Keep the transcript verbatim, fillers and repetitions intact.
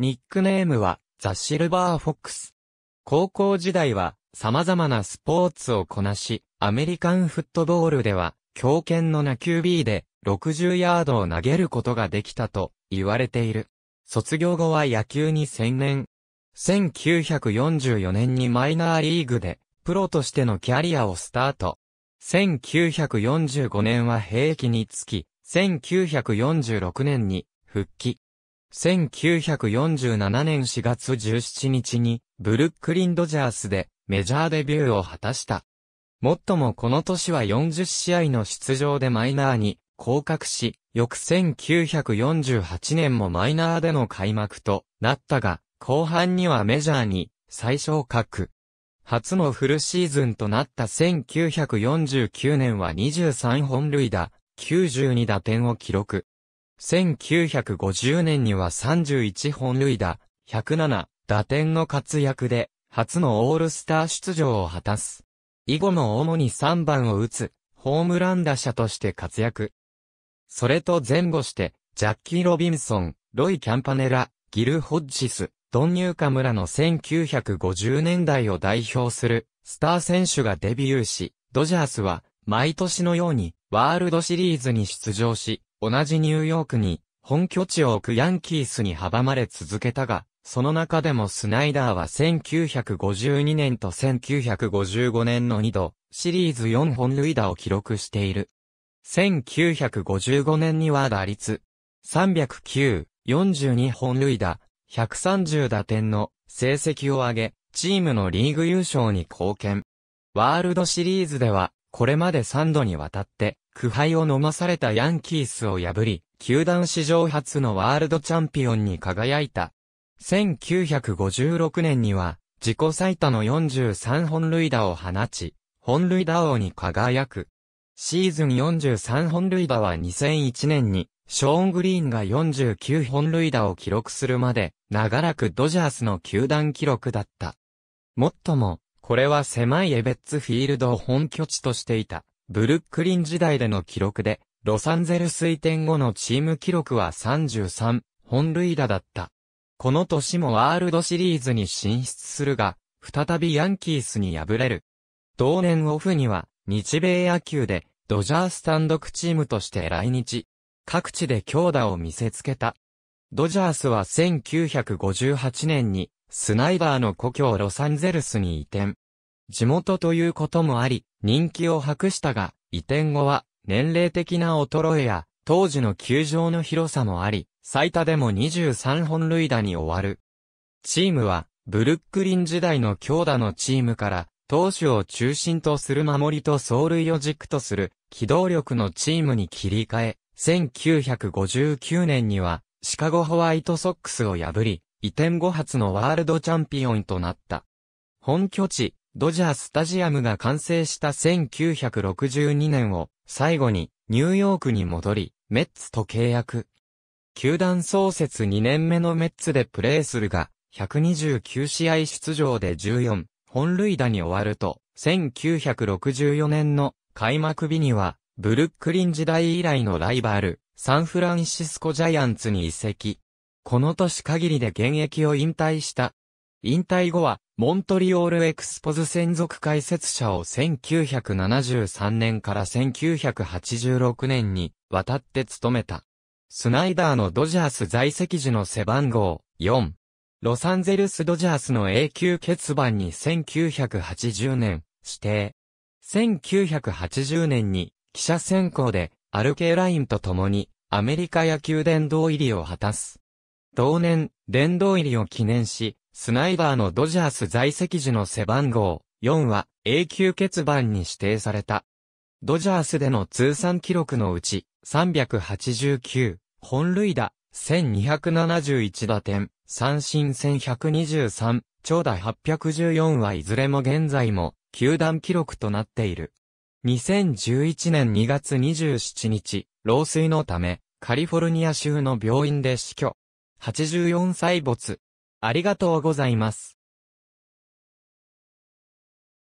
ニックネームはザ・シルバーフォックス。高校時代は様々なスポーツをこなし、アメリカンフットボールでは強肩のなきゅうビーでろくじゅうヤードを投げることができたと言われている。卒業後は野球に専念。せんきゅうひゃくよんじゅうよねんにマイナーリーグでプロとしてのキャリアをスタート。せんきゅうひゃくよんじゅうごねんは兵役につき、せんきゅうひゃくよんじゅうろくねんに復帰。せんきゅうひゃくよんじゅうななねんしがつじゅうしちにちにブルックリン・ドジャースでメジャーデビューを果たした。もっともこの年はよんじゅっしあいの出場でマイナーに降格し、翌せんきゅうひゃくよんじゅうはちねんもマイナーでの開幕となったが、後半にはメジャーに再昇格。初のフルシーズンとなったせんきゅうひゃくよんじゅうきゅうねんはにじゅうさんほんるいだ、きゅうじゅうにだてんを記録。せんきゅうひゃくごじゅうねんにはさんじゅういちほんるいだ、ひゃくななだてんの活躍で、初のオールスター出場を果たす。以後も主にさんばんを打つ、ホームラン打者として活躍。それと前後して、ジャッキー・ロビンソン、ロイ・キャンパネラ、ギル・ホッジス、ドン・ニューカムらのせんきゅうひゃくごじゅうねんだいを代表するスター選手がデビューし、ドジャースは毎年のようにワールドシリーズに出場し、同じニューヨークに本拠地を置くヤンキースに阻まれ続けたが、その中でもスナイダーはせんきゅうひゃくごじゅうにねんとせんきゅうひゃくごじゅうごねんのにどシリーズよんほんるいだを記録している。せんきゅうひゃくごじゅうごねんには打率さんぜろきゅう、よんじゅうにほんるいだ、ひゃくさんじゅうだてんの成績を上げ、チームのリーグ優勝に貢献。ワールドシリーズでは、これまでさんどにわたって、苦杯を飲まされたヤンキースを破り、球団史上初のワールドチャンピオンに輝いた。せんきゅうひゃくごじゅうろくねんには、自己最多のよんじゅうさんほんるいだを放ち、本塁打王に輝く。シーズンよんじゅうさんほんるいだはにせんいちねんに、ショーン・グリーンがよんじゅうきゅうほんるいだを記録するまで、長らくドジャースの球団記録だった。もっとも、これは狭いエベッツフィールドを本拠地としていた、ブルックリン時代での記録で、ロサンゼルス移転後のチーム記録はさんじゅうさんほんるいだだった。この年もワールドシリーズに進出するが、再びヤンキースに敗れる。同年オフには、日米野球で、ドジャース単独チームとして来日。各地で強打を見せつけた。ドジャースはせんきゅうひゃくごじゅうはちねんにスナイダーの故郷ロサンゼルスに移転。地元ということもあり、人気を博したが、移転後は年齢的な衰えや当時の球場の広さもあり、最多でもにじゅうさんほんるいだに終わる。チームはブルックリン時代の強打のチームから、投手を中心とする守りと走塁を軸とする機動力のチームに切り替え、せんきゅうひゃくごじゅうきゅうねんにはシカゴホワイトソックスを破り、移転後初のワールドチャンピオンとなった。本拠地、ドジャースタジアムが完成したせんきゅうひゃくろくじゅうにねんを最後にニューヨークに戻り、メッツと契約。球団創設にねんめのメッツでプレーするが、ひゃくにじゅうきゅうしあい出場でじゅうよんほんるいだに終わると、せんきゅうひゃくろくじゅうよねんの開幕日には、ブルックリン時代以来のライバル、サンフランシスコジャイアンツに移籍。この年限りで現役を引退した。引退後は、モントリオールエクスポズ専属解説者をせんきゅうひゃくななじゅうさんねんからせんきゅうひゃくはちじゅうろくねんにわたって務めた。スナイダーのドジャース在籍時の背番号よん。ロサンゼルスドジャースの永久欠番にせんきゅうひゃくはちじゅうねん指定。せんきゅうひゃくはちじゅうねんに、記者選考で、アルケーラインと共に、アメリカ野球殿堂入りを果たす。同年、殿堂入りを記念し、スナイダーのドジャース在籍時の背番号よんは、永久欠番に指定された。ドジャースでの通算記録のうち、さんびゃくはちじゅうきゅうほんるいだ、せんにひゃくななじゅういちだてん、三振せんひゃくにじゅうさん、長打はっぴゃくじゅうよんはいずれも現在も、球団記録となっている。にせんじゅういちねんにがつにじゅうしちにち、老衰のため、カリフォルニア州の病院で死去。はちじゅうよんさい没。ありがとうございます。